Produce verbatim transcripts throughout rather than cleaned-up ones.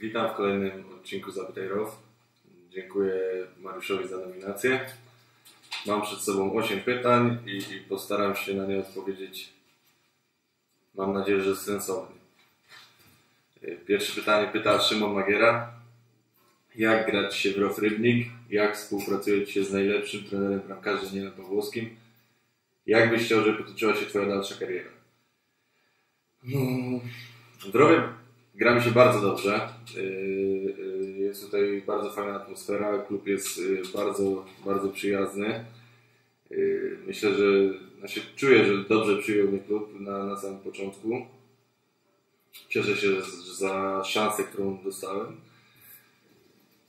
Witam w kolejnym odcinku Zapytaj R O W. Dziękuję Mariuszowi za nominację. Mam przed sobą osiem pytań i, i postaram się na nie odpowiedzieć, mam nadzieję, że sensownie. Pierwsze pytanie pyta Szymon Magiera. Jak grać się w R O W Rybnik? Jak współpracujecie się z najlepszym trenerem bramkarzy Danielem Powłockim? Jak byś chciał, żeby potoczyła się twoja dalsza kariera? No, w R O W-ie gra mi się bardzo dobrze. Jest tutaj bardzo fajna atmosfera, klub jest bardzo, bardzo przyjazny. Myślę, że znaczy czuję, że dobrze przyjął mnie klub na, na samym początku. Cieszę się za szansę, którą dostałem.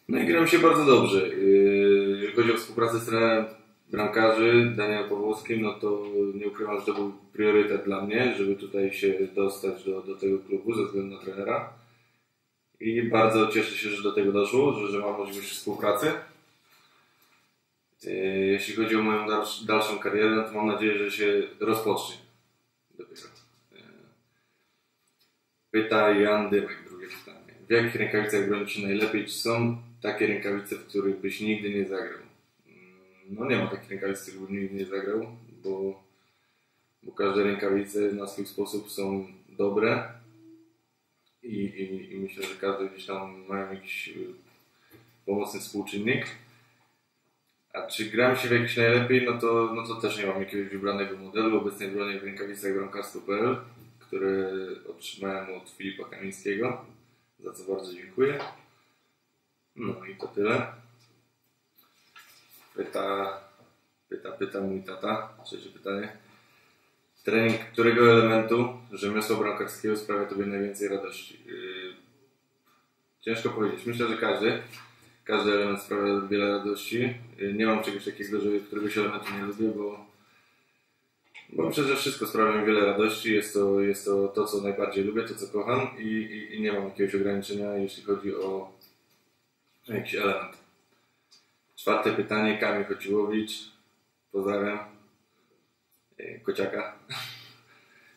No i gra mi się bardzo dobrze. Jeżeli chodzi o współpracę z trenerem bramkarzy Danielem Powłockim, no to nie ukrywam, że to był priorytet dla mnie, żeby tutaj się dostać do, do tego klubu ze względu na trenera. I bardzo cieszę się, że do tego doszło, że, że mam możliwość współpracy. Jeśli chodzi o moją dalszą karierę, to mam nadzieję, że się rozpocznie dopiero. Pyta Jan Dymek, drugie pytanie. W jakich rękawicach broni się najlepiej? Czy są takie rękawice, w których byś nigdy nie zagrał? No nie ma takich rękawic, w których bym nigdy nie zagrał, bo, bo każde rękawice na swój sposób są dobre. I, i, i myślę, że każdy gdzieś tam ma jakiś pomocny współczynnik. A czy gram się w jakiś najlepiej, no to, no to też nie mam jakiegoś wybranego modelu. Obecnie bronię w rękawicach gronkarstwo kropka p l, które otrzymałem od Filipa Kamińskiego, za co bardzo dziękuję. No i to tyle. Pyta, pyta, pyta mój tata, trzecie pytanie. Trening którego elementu rzemiosła bramkarskiego sprawia tobie najwięcej radości? Yy, ciężko powiedzieć. Myślę, że każdy. Każdy element sprawia wiele radości. Yy, nie mam czegoś takiego, że któregoś elementu nie lubię, bo, bo myślę, że wszystko sprawia mi wiele radości. Jest to, jest to to, co najbardziej lubię, to, co kocham i, i, i nie mam jakiegoś ograniczenia, jeśli chodzi o jakiś element. Czwarte pytanie, Kamil Kociłowicz. Pozdrawiam. Kociaka.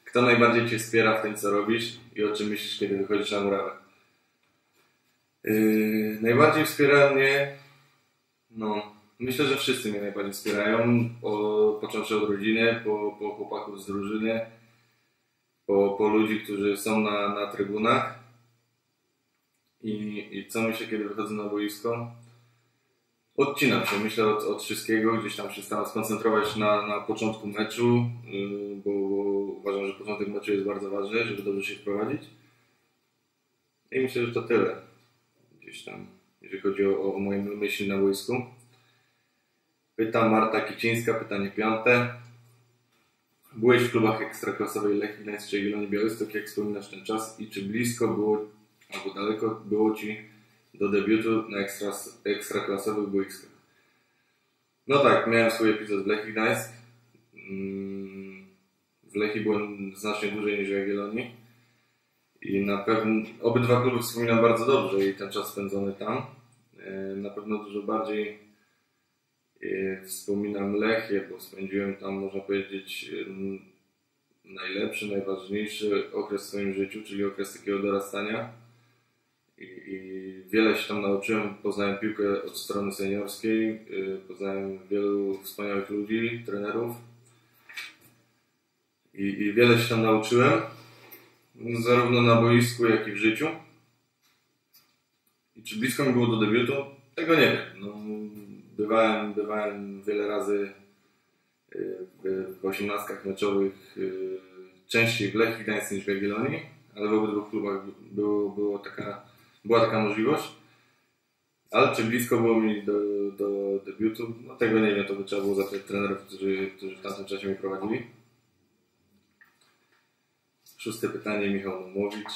Kto najbardziej cię wspiera w tym, co robisz i o czym myślisz, kiedy wychodzisz na murawę? Yy, najbardziej wspiera mnie, no, myślę, że wszyscy mnie najbardziej wspierają, po, począwszy od rodziny, po, po chłopaków z drużyny, po, po ludzi, którzy są na, na trybunach. I, I co myślę, kiedy wychodzę na boisko? Odcinam się, myślę, od, od wszystkiego, gdzieś tam się staram skoncentrować na, na początku meczu, yy, bo uważam, że początek meczu jest bardzo ważny, żeby dobrze się wprowadzić. I myślę, że to tyle, gdzieś tam, jeżeli chodzi o, o moje myśli na boisku. Pyta Marta Kicińska, pytanie piąte. Byłeś w klubach ekstraklasowej Lechii Gdańsk czy Jagiellonii Białystok, jak wspominasz ten czas i czy blisko było, albo daleko było ci do debiutu na ekstra, ekstraklasowych boiskach? No tak, miałem swój epizod w Lechii Gdańsk. W Lechii byłem znacznie dłużej niż w Jagiellonii. I na pewno obydwa kluby wspominam bardzo dobrze i ten czas spędzony tam. Na pewno dużo bardziej wspominam Lechię, bo spędziłem tam, można powiedzieć, najlepszy, najważniejszy okres w swoim życiu, czyli okres takiego dorastania. I, i wiele się tam nauczyłem, poznałem piłkę od strony seniorskiej, yy, poznałem wielu wspaniałych ludzi, trenerów i, i wiele się tam nauczyłem, zarówno na boisku, jak i w życiu. I czy blisko mi było do debiutu? Tego nie wiem. No, bywałem, bywałem wiele razy yy, w osiemnastkach meczowych, yy, częściej w Lechii Gdańsk niż w Jagiellonii, ale w obydwu klubach było, było taka Była taka możliwość, ale czy blisko było mi do, do debiutu, no tego nie wiem, to by trzeba było zapytać trenerów, którzy, którzy w tamtym czasie mnie prowadzili. Szóste pytanie, Michał Młowicz.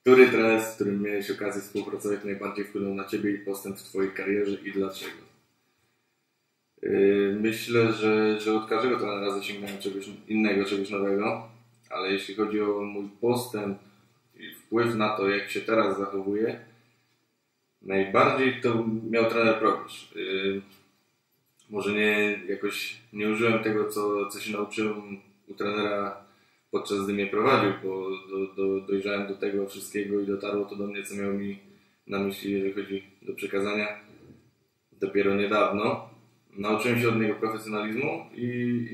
Który trener, z którym miałeś okazję współpracować, najbardziej wpłynął na ciebie i postęp w twojej karierze i dlaczego? Yy, myślę, że, że od każdego trenera zasięgnąłem czegoś innego, czegoś nowego, ale jeśli chodzi o mój postęp i wpływ na to, jak się teraz zachowuje, najbardziej to miał trener Prokurz. Yy, może nie, jakoś nie użyłem tego, co, co się nauczyłem u trenera podczas gdy mnie prowadził, bo do, do, dojrzałem do tego wszystkiego i dotarło to do mnie, co miał mi na myśli, jeżeli chodzi do przekazania, dopiero niedawno. Nauczyłem się od niego profesjonalizmu i,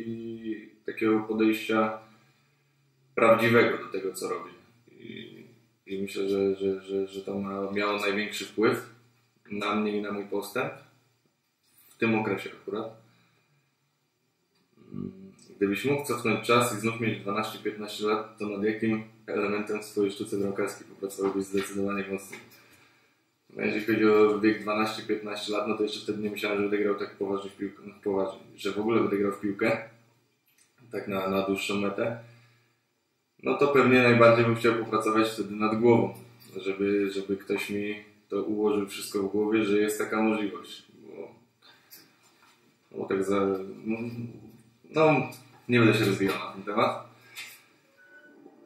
i takiego podejścia prawdziwego do tego, co robi. I, i myślę, że, że, że, że to ma, miało największy wpływ na mnie i na mój postęp w tym okresie akurat. Gdybyś mógł cofnąć czas i znów mieć dwanaście-piętnaście lat, to nad jakim elementem w swojej sztuce gronkarskiej popracowałbyś zdecydowanie mocniej? No, jeżeli chodzi o wiek dwanaście-piętnaście lat, no to jeszcze wtedy nie myślałem, że będę grał tak poważnie w piłkę, no, poważnie, że w ogóle będę grał w piłkę, tak na, na dłuższą metę. No to pewnie najbardziej bym chciał popracować wtedy nad głową, żeby, żeby ktoś mi to ułożył wszystko w głowie, że jest taka możliwość. Bo, bo tak za... No, no, nie będę się rozwijał na ten temat,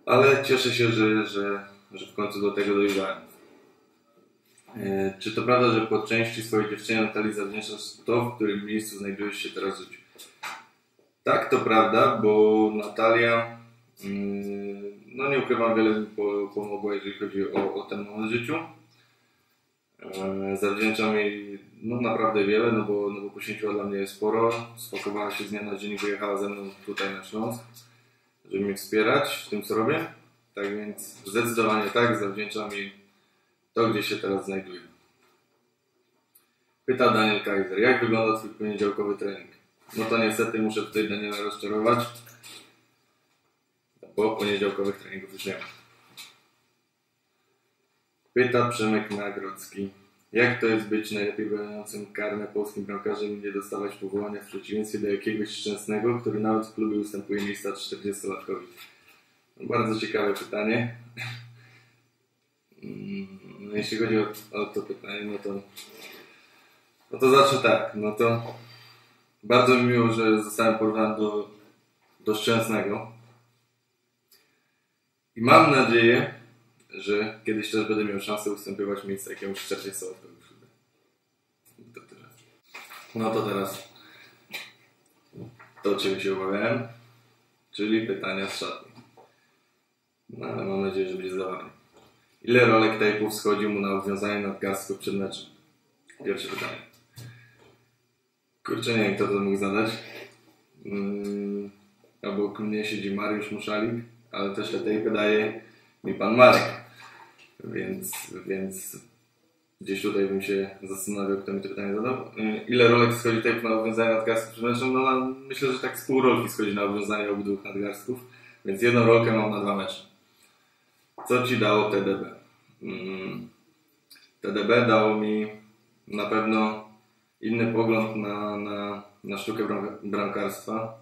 ale cieszę się, że, że, że w końcu do tego dojrzałem. Yy, czy to prawda, że po części swojej dziewczynie Natalii zawdzięczasz to, w którym miejscu znajdujesz się teraz w życiu? Tak, to prawda, bo Natalia, yy, no nie ukrywam, wiele mi pomogła, jeżeli chodzi o, o ten moment w życiu. Yy, zawdzięczam jej no naprawdę wiele, no bo, no bo poświęciła dla mnie sporo, spakowała się z dnia na dzień i wyjechała ze mną tutaj na Śląsk, żeby mnie wspierać w tym, co robię. Tak więc zdecydowanie tak, zawdzięczam jej to, gdzie się teraz znajduję. Pyta Daniel Kajzer, jak wygląda twój poniedziałkowy trening? No to niestety muszę tutaj Daniela rozczarować, bo poniedziałkowych treningów już nie ma. Pyta Przemek Nagrodzki. Jak to jest być najlepiej broniącym karne polskim bramkarzem i nie dostawać powołania w przeciwieństwie do jakiegoś Szczęsnego, który nawet w klubie ustępuje miejsca czterdziestolatkowi? No, bardzo ciekawe pytanie. No, jeśli chodzi o, o to pytanie, no to, no to zawsze tak. No to bardzo mi miło, że zostałem porównany do, do Szczęsnego. I mam nadzieję, że kiedyś też będę miał szansę ustępywać miejsce jakiemuś czterdziestolatkowi. To tyle. No to teraz to, czego się obawiałem, czyli pytania z szatni. No ale mam nadzieję, że będzie zabawnie. Ile rolek tajpów schodził mu na obwiązanie nadgarstku przed meczem? Pierwsze pytanie. Kurczę, nie wiem, kto to mógł zadać. Yy, obok mnie siedzi Mariusz Muszalik, ale też te tejpy daje mi pan Marek, więc, więc gdzieś tutaj bym się zastanawiał, kto mi to pytanie zadał. Ile rolek schodzi tutaj na obwiązanie nadgarstków przed meczem? No, no, myślę, że tak z pół rolki schodzi na obwiązanie obydwu nadgarstków, więc jedną rolkę mam na dwa mecze. Co ci dało T D B? Hmm. T D B dało mi na pewno inny pogląd na, na, na sztukę bramkarstwa.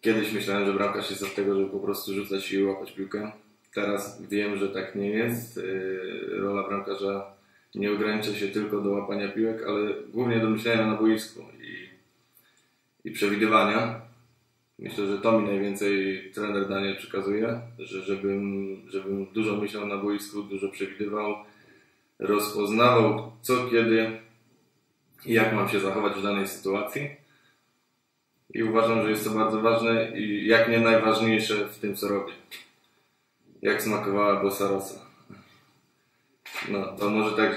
Kiedyś myślałem, że bramkarz jest od tego, żeby po prostu rzucać i łapać piłkę. Teraz wiem, że tak nie jest. Rola bramkarza nie ogranicza się tylko do łapania piłek, ale głównie do myślenia na boisku i, i przewidywania. Myślę, że to mi najwięcej trener Daniel przekazuje, że żebym, żebym dużo myślał na boisku, dużo przewidywał, rozpoznawał co, kiedy i jak mam się zachować w danej sytuacji. I uważam, że jest to bardzo ważne i jak nie najważniejsze w tym, co robię. Jak smakowała Bossa Rosa? No, to może tak,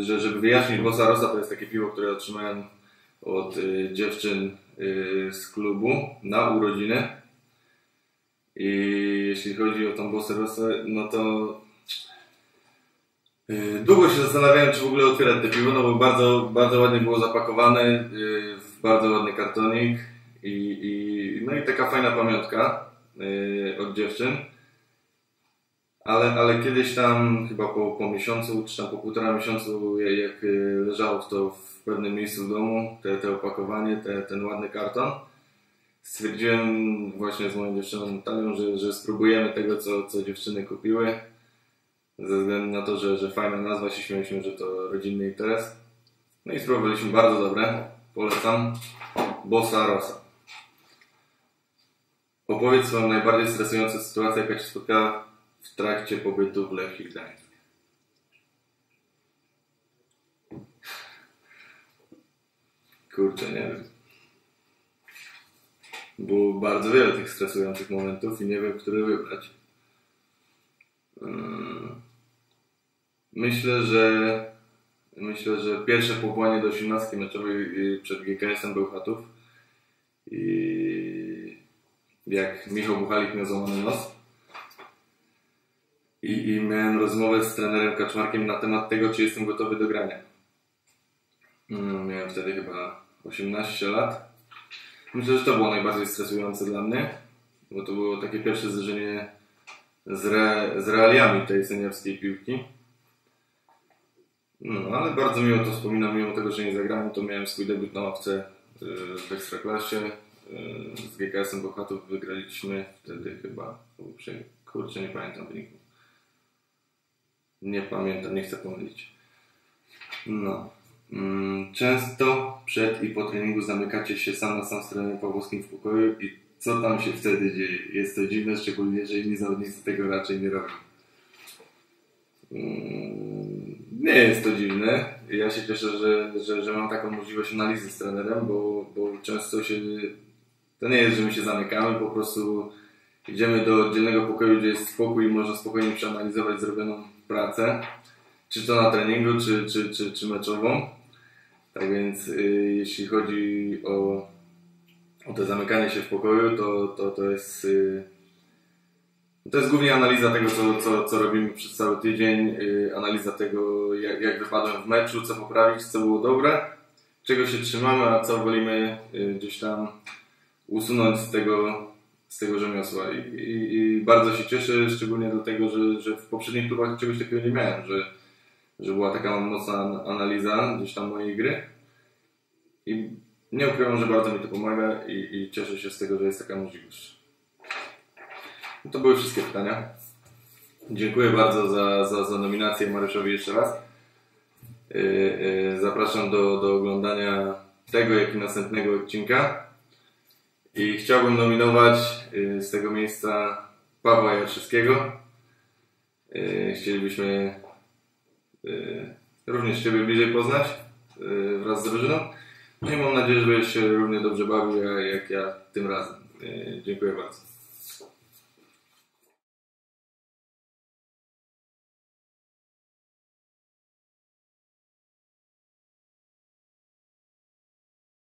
że żeby wyjaśnić, Bossa Rosa to jest takie piwo, które otrzymałem od dziewczyn z klubu na urodziny. I jeśli chodzi o tą Bossę Rosę, no to długo się zastanawiałem, czy w ogóle otwierać te piwo, no bo bardzo, bardzo ładnie było zapakowane w bardzo ładny kartonik. I, i, no i taka fajna pamiątka yy, od dziewczyn, ale, ale kiedyś tam chyba po, po miesiącu, czy tam po półtora miesiącu, jak leżało to w pewnym miejscu w domu, te, te opakowanie, te, ten ładny karton, stwierdziłem właśnie z moją dziewczyną Natalią, że, że spróbujemy tego, co, co dziewczyny kupiły, ze względu na to, że, że fajna nazwa, się śmieliśmy, że to rodzinny interes. No i spróbowaliśmy, bardzo dobre, polecam. Bossa Rosa. Opowiedz swoją najbardziej stresującą sytuację, jaka się spotkała w trakcie pobytu w Lechii Gdańsk. Kurczę, nie wiem. Było bardzo wiele tych stresujących momentów i nie wiem, który wybrać. Myślę, że myślę, że pierwsze powołanie do osiemnastki meczowej przed G K S-em Bełchatów i jak Michał Buchalik miał złamany nos i, i miałem rozmowę z trenerem Kaczmarkiem na temat tego, czy jestem gotowy do grania. Miałem wtedy chyba osiemnaście lat. Myślę, że to było najbardziej stresujące dla mnie, bo to było takie pierwsze zderzenie z, re, z realiami tej seniorskiej piłki. No, ale bardzo miło to wspominam, mimo tego, że nie zagrałem, to miałem swój debiut na ławce w Ekstraklasie. Z G K S-em Bełchatów wygraliśmy wtedy chyba, kurczę, nie pamiętam wyniku. Nie pamiętam, nie chcę pomylić. No. Często przed i po treningu zamykacie się sam na sam z trenerem Powłockim w pokoju i co tam się wtedy dzieje? Jest to dziwne, szczególnie, że inni zawodnicy tego raczej nie robią. Nie jest to dziwne. Ja się cieszę, że, że, że mam taką możliwość analizy z trenerem, bo, bo często się... To nie jest, że my się zamykamy, po prostu idziemy do oddzielnego pokoju, gdzie jest spokój i można spokojnie przeanalizować zrobioną pracę, czy to na treningu, czy, czy, czy, czy meczową. Tak więc y, jeśli chodzi o, o to zamykanie się w pokoju, to, to, to, jest, y, to jest głównie analiza tego, co, co, co robimy przez cały tydzień, y, analiza tego, jak, jak wypadłem w meczu, co poprawić, co było dobre, czego się trzymamy, a co wolimy y, gdzieś tam usunąć z tego, z tego rzemiosła. I, i, i bardzo się cieszę, szczególnie do tego, że, że w poprzednich klubach czegoś takiego nie miałem, że że była taka mocna analiza gdzieś tam mojej gry i nie ukrywam, że bardzo mi to pomaga i, i cieszę się z tego, że jest taka możliwość. No to były wszystkie pytania. Dziękuję bardzo za, za, za nominację Mariuszowi jeszcze raz. Yy, yy, zapraszam do, do oglądania tego, jak i następnego odcinka. I chciałbym nominować yy, z tego miejsca Pawła Jaroszewskiego. Yy, chcielibyśmy również Ciebie bliżej poznać wraz z drużyną. No i mam nadzieję, że będziesz się równie dobrze bawił jak ja tym razem. Dziękuję bardzo.